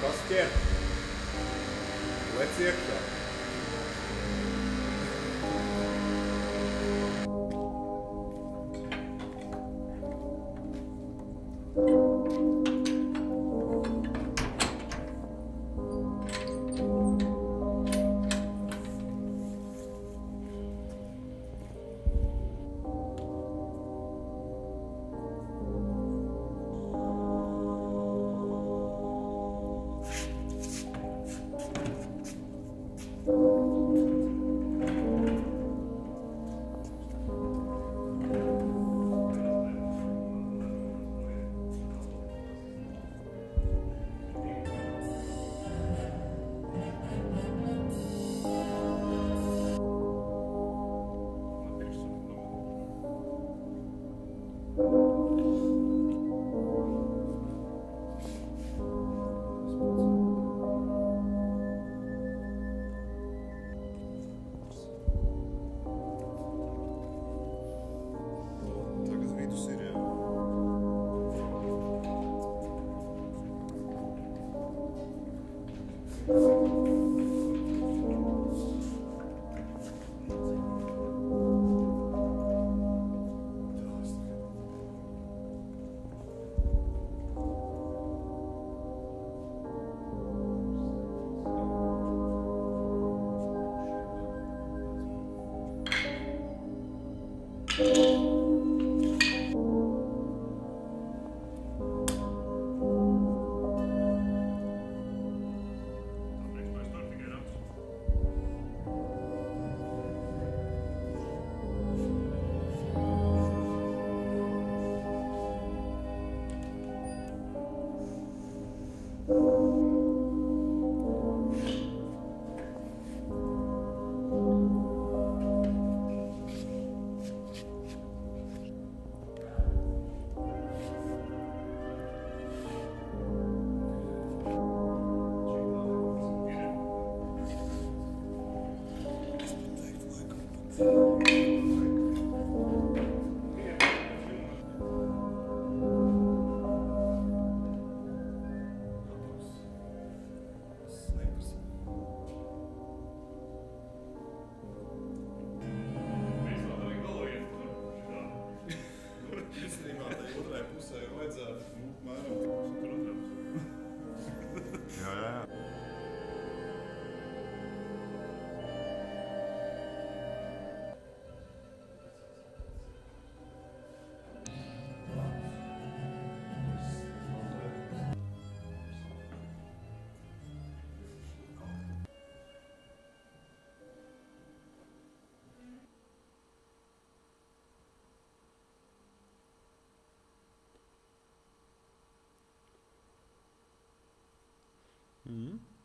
Cross-camp. Let's aircraft. Mm-hmm.